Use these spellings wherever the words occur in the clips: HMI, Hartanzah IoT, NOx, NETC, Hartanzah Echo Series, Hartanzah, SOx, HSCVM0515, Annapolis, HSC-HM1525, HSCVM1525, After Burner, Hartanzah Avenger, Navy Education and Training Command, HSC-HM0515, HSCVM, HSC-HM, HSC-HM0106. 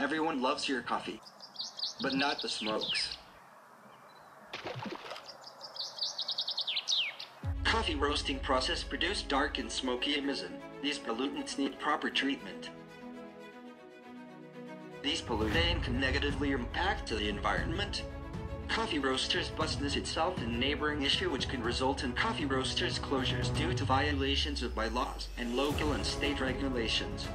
Everyone loves your coffee, but not the smokes. Coffee roasting process produce dark and smoky emission. These pollutants need proper treatment. These pollutants can negatively impact the environment. Coffee roasters business itself in neighboring issue which can result in coffee roasters closures due to violations of bylaws and local and state regulations.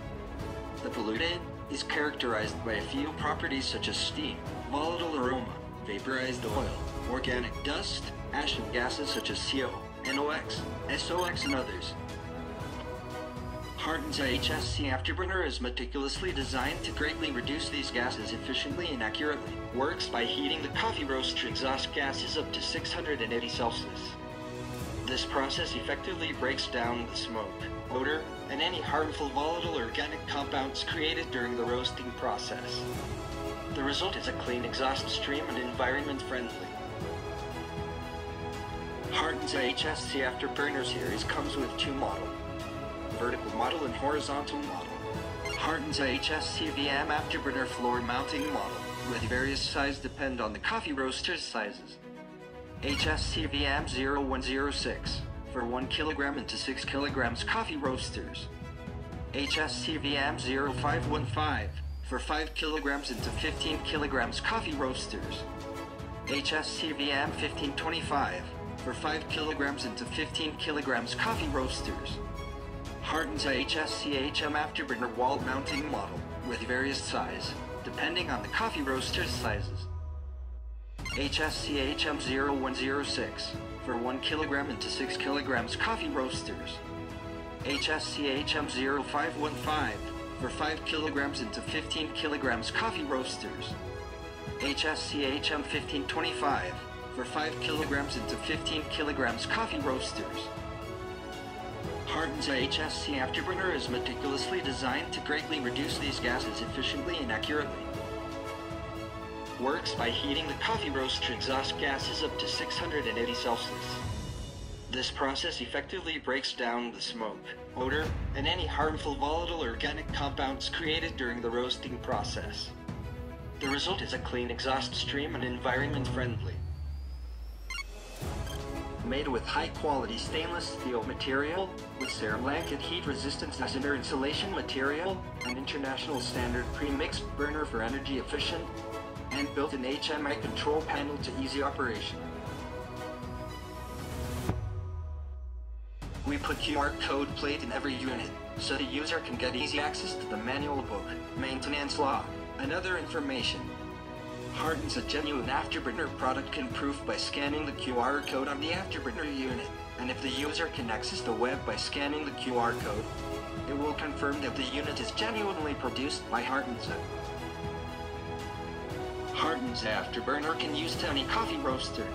The pollutant is characterized by a few properties such as steam, volatile aroma, vaporized oil, organic dust, ash and gases such as CO, NOx, SOx and others. Hartanzah HSC afterburner is meticulously designed to greatly reduce these gases efficiently and accurately. Works by heating the coffee roaster exhaust gases up to 680 Celsius. This process effectively breaks down the smoke, odor, and any harmful volatile organic compounds created during the roasting process. The result is a clean exhaust stream and environment-friendly. Hartanzah HSC Afterburner Series comes with two models. Vertical model and horizontal model. Hartanzah HSCVM afterburner floor mounting model, with various size depend on the coffee roaster's sizes. HSCVM0106, for 1 kg into 6 kg coffee roasters. HSCVM0515, for 5 kg into 15 kg coffee roasters. HSCVM1525, for 5 kg into 15 kg coffee roasters. Hartanzah HSC-HM afterburner wall mounting model, with various size, depending on the coffee roaster's sizes. HSC-HM0106, for 1 kg into 6 kg coffee roasters. HSC-HM0515, for 5 kg into 15 kg coffee roasters. HSC-HM1525, for 5 kg into 15 kg coffee roasters. Hartanzah HSC afterburner is meticulously designed to greatly reduce these gases efficiently and accurately. Works by heating the coffee roaster exhaust gases up to 680 Celsius. This process effectively breaks down the smoke, odor, and any harmful volatile organic compounds created during the roasting process. The result is a clean exhaust stream and environment-friendly. Made with high-quality stainless steel material, with Ceramic and heat resistance as inner insulation material, an international standard pre-mixed burner for energy efficient, and built-in HMI control panel to easy operation. We put QR code plate in every unit, so the user can get easy access to the manual book, maintenance log, and other information. Hartanzah genuine afterburner product can prove by scanning the QR code on the afterburner unit, and if the user can access the web by scanning the QR code, it will confirm that the unit is genuinely produced by Hartanzah. Hartanzah afterburner can use to any coffee roaster.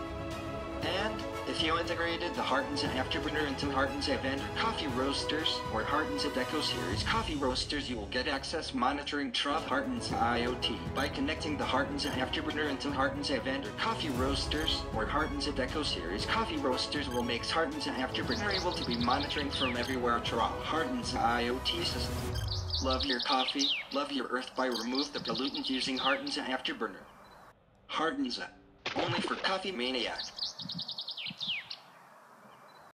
And, if you integrated the Hartanzah afterburner into Hartanzah Avenger coffee roasters or Hartanzah Echo Series coffee roasters, you will get access monitoring through Hartanzah IoT. By connecting the Hartanzah afterburner into Hartanzah Avenger coffee roasters or Hartanzah Echo Series coffee roasters will make Hartanzah afterburner able to be monitoring from everywhere through Hartanzah IoT system. Love your coffee, love your earth by remove the pollutant using Hartanzah afterburner. Hartanzah, only for coffee maniac.